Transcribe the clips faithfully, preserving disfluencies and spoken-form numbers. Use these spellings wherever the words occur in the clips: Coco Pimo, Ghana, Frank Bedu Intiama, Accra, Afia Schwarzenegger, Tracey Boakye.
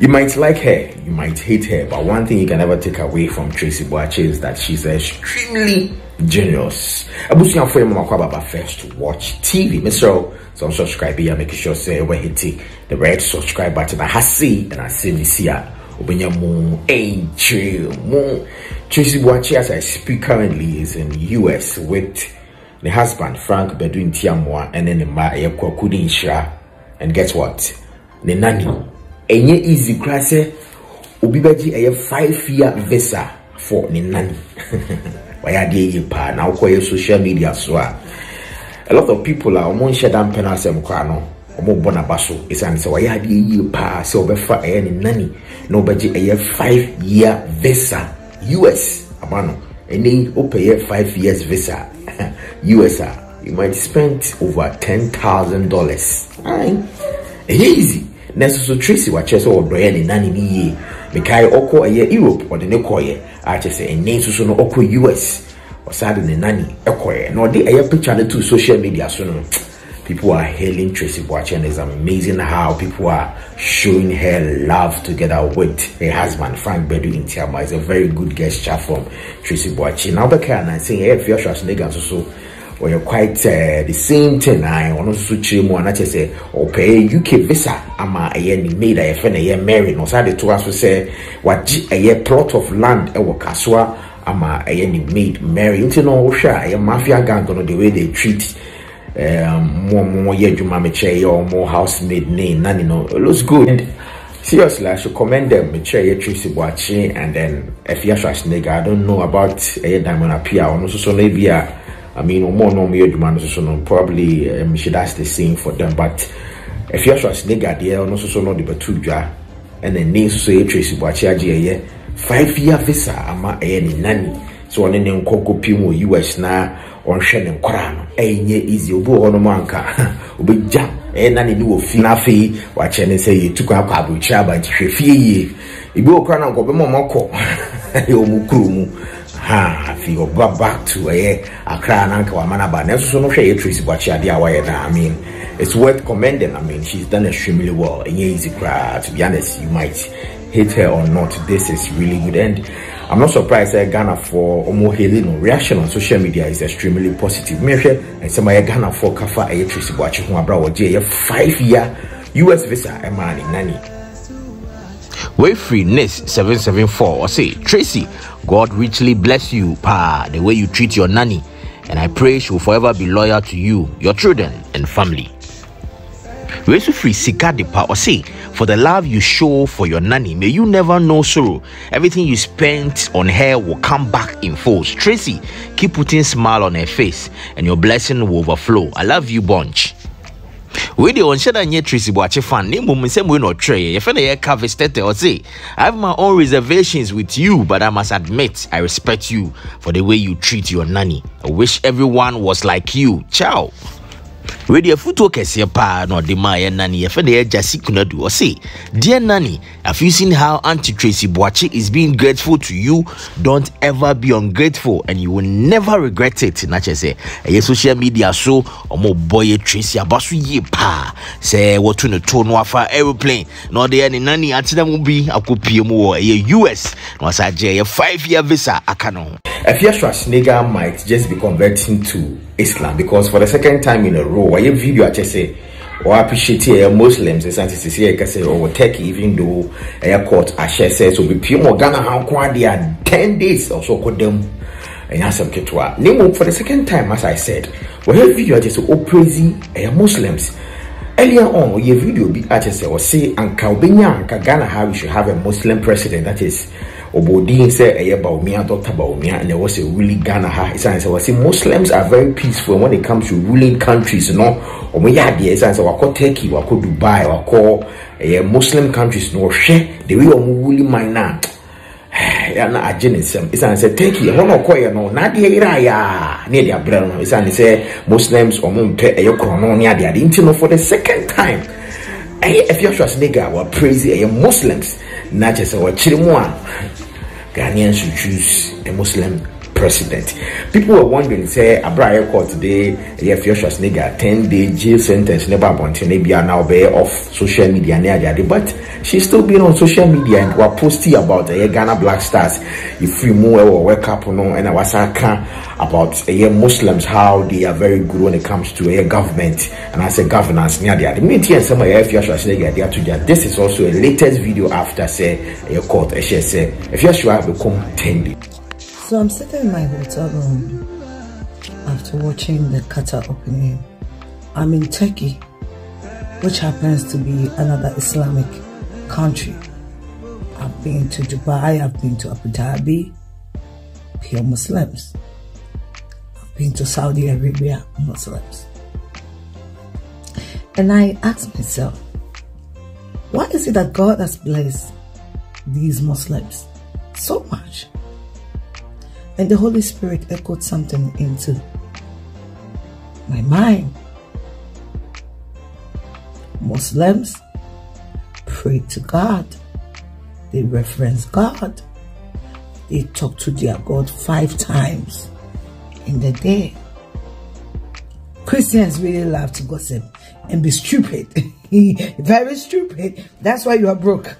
You might like her, you might hate her, but one thing you can never take away from Tracey Boakye is that she's extremely genius. Abusian for your first to watch T V. Make sure so subscribe here, making sure say when you hit the red subscribe button. I see and I see this here. Tracey Boakye, as I speak currently, is in the U S with the husband Frank Bedu Intiama and then the ma and guess what? The nanny. Enye easy krase obibaji aye five year visa for ni nani waya dey pa na okoye social media so a lot of people are omon share dam pen asem kwa no omo bona baso isan se waya dey pa se obefa aye ni nani na obaji aye five year visa U S amano eni opeye five years visa U S a you might spend over ten thousand dollars. Aye easy. Next to Tracey Boakye or Brian Nani Ni, Mikai Oko, a year Europe or the Nekoye, I just say, and names no Oko U S or Sadden Nani, Ekoye, nor the air picture to social media soon. People are hailing Tracey Boakye, and it's amazing how people are showing her love together with her husband, Frank Bedu Intiama. It's a very good gesture from Tracey Boakye. Now, the can I say, hey, Afia Schwarzenegger, so. Or you're quite uh, the same thing. I want to switch more and I just say, okay, U K visa. I'm a made a friend, a married, or sadly to us, we say, what a plot of land, a wakaswa, I'm a made married. Into no share, a mafia gang, on the way they treat um, more, more, yeah, you mamma chair or more housemaid name, none, you know, it looks good. And seriously, I should commend them, Michelle Tracey Boakye, and then Afia Schwarzenegger. I don't know about a diamond appear, or no, so maybe a. I mean, um, more no me demand so no probably um, she that's the same for them. But if you're Schwarzenegger there, no so no the betudwa and then name so say Tracey Boakye yeah five year visa ama eh ni nani so on ne Coco Pimo U S na on hwe ne kwara no eh nye easy obo ho no manka obi jam eh na ne ni wo fi na fi wa che ne say etuka akwa abuchi aba hwe fie ye ibi okra na nko be mo mako e omukuru mu. Ha, if you go back to a Accra and Anka Manaba, never so much a Tracey Boakye. I mean, it's worth commending. I mean, she's done extremely well. And easy cry, to be honest, you might hate her or not. This is really good. And I'm not surprised that Ghana for Omo Helino reaction on social media is extremely positive. Measure and some Ghana for Kafa a Tracey Boakye who abroad a five year U S visa. And man, Nani. Way free Ness seven seven four or say Tracey, God richly bless you pa the way you treat your nanny, and I pray she will forever be loyal to you, your children and family. Way free Sikadi pa or say, for the love you show for your nanny, may you never know sorrow. Everything you spent on her will come back in full. Tracey, keep putting smile on her face and your blessing will overflow. I love you bunch. We the on share any Tracey Boakye fan name we say we no try. If any cover stated or say, I have my own reservations with you, but I must admit I respect you for the way you treat your nanny. I wish everyone was like you. Ciao. We the photo kesi pa no the my nanny. If any Jesse Kunadu or say, dear nanny, have you seen how Auntie Tracey Boakye is being grateful to you? Don't ever be ungrateful, and you will never regret it. Na chese. Eye social media so omo boy Tracey abasu ye pa. Say what to no to no afa aeroplane. No dey any nanny atida mu bi akopie mu wo eye U S. No asaje eye five year visa akano. Afia Schwarzenegger might just be converting to Islam because for the second time in a row, a video actually say, or appreciate Muslims, and Santi can say, or Turkey, even though a court actually says, so be pure Ghana, how quite they are ten days or so, called them, and ask them to for the second time, as I said, or a video actually say, oh, praising Muslims. Earlier on, your video be actually or say, and Kalbenya, and Ghana, how we should have a Muslim president, that is. Obodin said a year about me and Doctor Baumia, and there was a really Ghana high science. I was saying Muslims are very peaceful when it comes to ruling countries, you know. Or we had the essence of our Turkey, or Dubai, or call a Muslim countries, no share the way of ruling my name. And I didn't say, it's an said, Turkey, I want to call you, no, not the area near their brother. It's an say Muslims or Monte, a Crononia, they didn't know for the second time. If you're Schwarzenegger, we're praising Muslims, not just our children. Ghanaians should choose a Muslim president. People were wondering, say, Abraham court today, Afia Schwarzenegger, ten day jail sentence, never want to be now be off social media, but she's still been on social media and was posting about the Ghana Black Stars. If you move or wake up, no, and I was about uh, Muslims, how they are very good when it comes to uh, government and as a governance. Near the meeting, some of Afia Schwarzenegger, they are to this is also a latest video after say a uh, court. She said, if you have become ten. So I'm sitting in my hotel room after watching the Qatar opening. I'm in Turkey, which happens to be another Islamic country. I've been to Dubai, I've been to Abu Dhabi, pure Muslims. I've been to Saudi Arabia, Muslims. And I asked myself, why is it that God has blessed these Muslims so much? And the Holy Spirit echoed something into my mind. Muslims pray to God. They reference God. They talk to their God five times in the day. Christians really love to gossip and be stupid. Very stupid. That's why you are broke.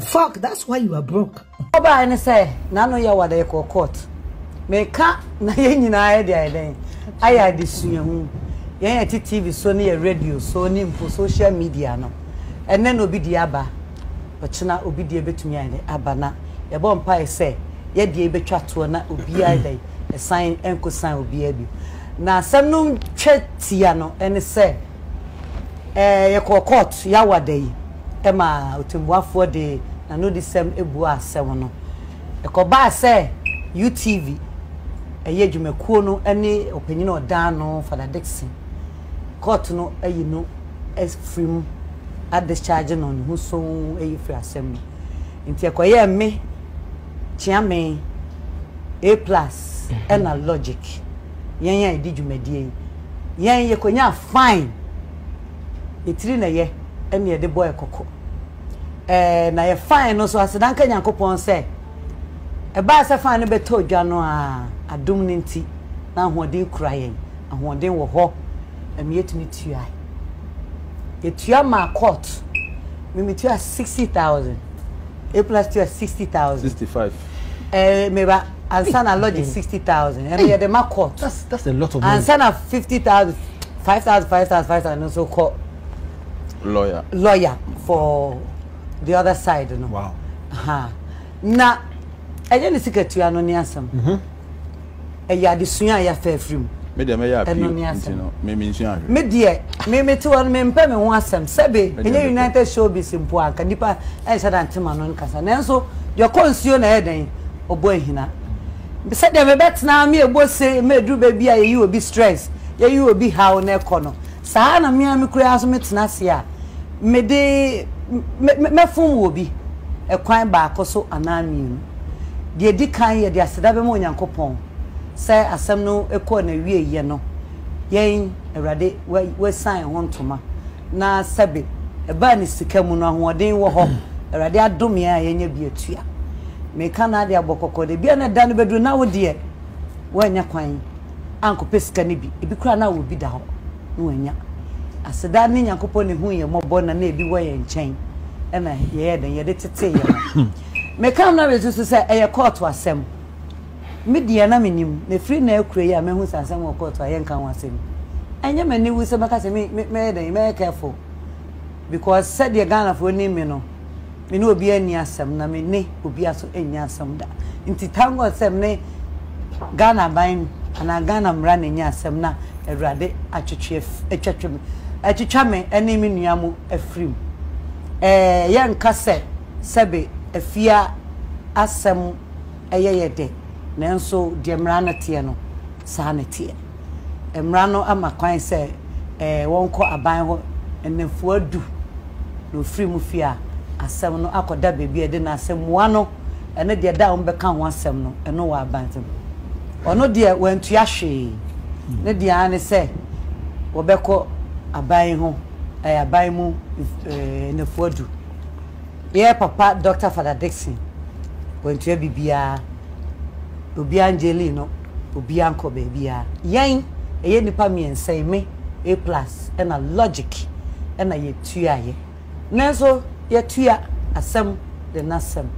Fuck, that's why you are broke. Meka na ye nyina ye dia den aya de suahu ye ya T V so ne radio so ne mpo social media no ene no bi dia ba ochina obi dia betumi ane abana ye bo mpa e se ye dia betwa to na obi ayi e sign enko sign obi abi na asem no twetia no ene se eh ye court ya wadai e ma otembuafo de na no disem ebu asem no e ko ba se U T V eye dwumakuo no ane opanyina oda no Father Dixon court no ayi no extreme at discharge no no so ayi free assembly nti ekoye me chiame A plus ena logic yen yen di dwumadie yen ye konya fine etiri na ye ene ye de boy kokko eh na ye fine no so asidanka nyankopon se eba se fine beto dwa no a adom ne nti na hoden krayen ahoden wo ho amietumi tuai etua ma court mimitua sixty thousand A plus tua sixty thousand sixty-five eh meba ansana logic sixty thousand and here the ma court that's that's a lot of money ansana fifty thousand five thousand five thousand five thousand so court lawyer lawyer for the other side no wow aha na I didn't see that you are not near some. A yard is soon. I have fair room. Madame, I have no means. Media, maybe two or men pay me once some. Sabe, in the United Showbiz in Puan, Cadipa, and Sadantiman on Casanenso, your consular heading, or boy Hina. Beside them, a bet now me a boy say, may do baby, you will be stressed. Yeah, you will be how near corner. Sahana, me and me creas meets Nasia. May they, my phone will be a crime back or so anonymous. The decay, the Asadabu Yankopon, say Asamno, a corner, we yeno. Yain, a rade, where sign one to ma. Na Sabi, a burn is to come on one day, war home, a radia domia, and ye be a tia. Make an idea bococo, the Biana Danbedu now, dear. When ya quine, Uncle Pescanibi, if you cry now will be down. No, and ya. Asadani Yankopon, who you're more born and may be way and chain. And I heard and you did it say. Me come now is to say a court was sem. Me dear Naminim, the free nail creator, men who send some more court to a young can was him. And your men knew some because me made a very careful. Because said the gun of one name, you know. Me no be any assam, na me ne would be as any assam that. In Titango sem ne Ghana bind and a gun I'm running yassam na a rade at your chief, a chacham, a chichame, any miniamu, a free. A young cassette, Sabi. A fear asem a ye de Nanso de Mrana Tiano Sanity. Emrano and Macquine say a won't call a bino and then for do no free mufia as seven no aqua dabby be a dinner sem one and a dear down become one semno and no abandon. Or no dear went to Yashi. Let the Annie say, Wobeko a bino a bino in the for do. Yeah, Papa, Doctor Father Dixon. When to be a Obi Angelino, Obi Anko baby. Yain, a ye nipa me and say me, a plus, and a logic, and a ye tuya ye. Nazo, ye tuya, a sem, the nasem.